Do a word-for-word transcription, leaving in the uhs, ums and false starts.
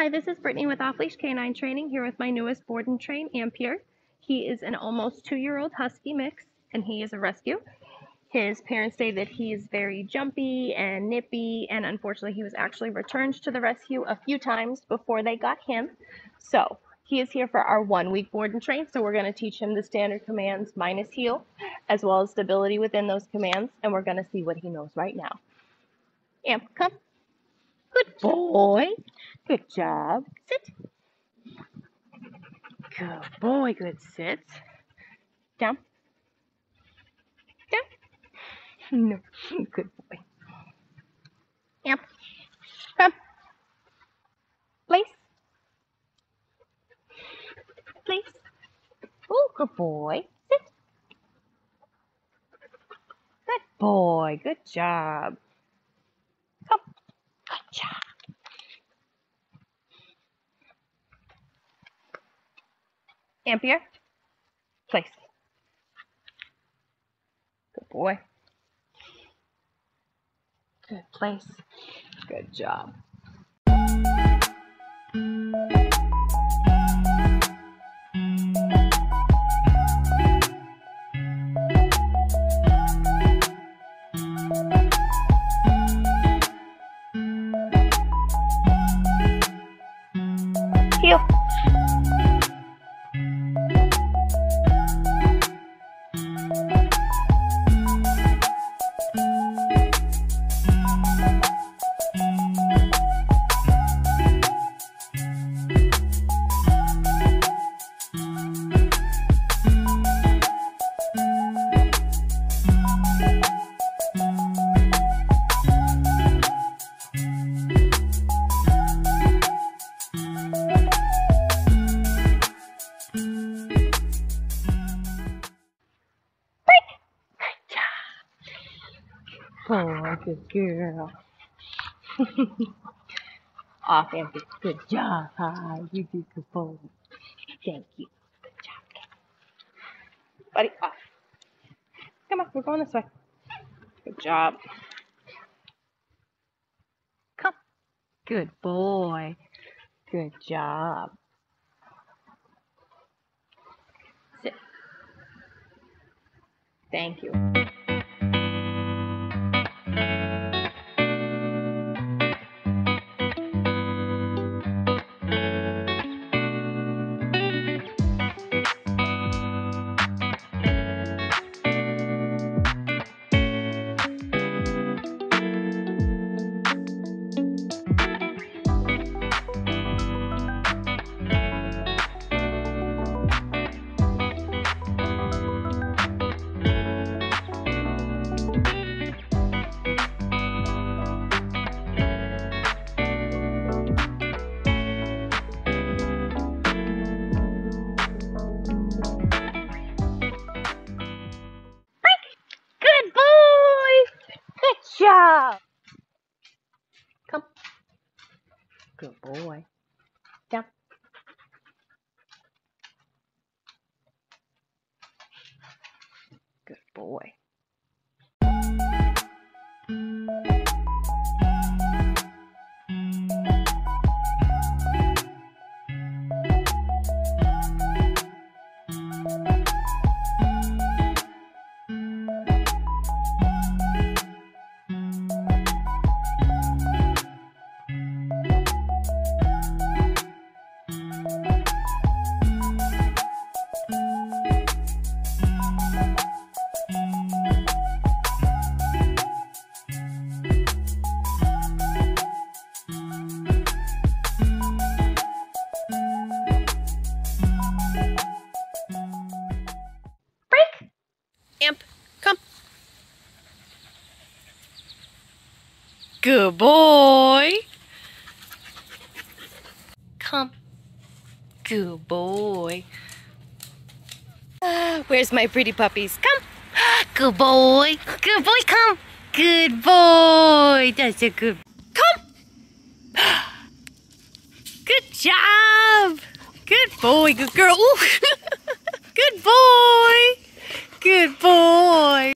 Hi, this is Brittany with Off Leash K nine Training, here with my newest board and train, Ampere. He is an almost two-year-old husky mix, and he is a rescue. His parents say that he is very jumpy and nippy, and unfortunately he was actually returned to the rescue a few times before they got him. So he is here for our one-week board and train, so we're going to teach him the standard commands minus heel, as well as stability within those commands, and we're going to see what he knows right now. Amp, come. Good boy. Good job. Sit. Good boy. Good sit. Down. Down. No. Good boy. Amp. Come. Place. Place. Oh, good boy. Sit. Good boy. Good job. Ampere, place. Good boy. Good place. Good job. Heel. Oh, good girl. Off, Ampere. Good job. Hi, you did good boy. Thank you. Good job. Buddy, off. Come on, we're going this way. Good job. Come. Good boy. Good job. Sit. Thank you. Job. Come. Good boy. Down. Good boy. Amp, come. Good boy. Come. Good boy. Uh, where's my pretty puppies? Come. Good boy. Good boy, come. Good boy. That's a good boy. Come. Good job. Good boy. Good girl. Ooh. Good boy. Good boy.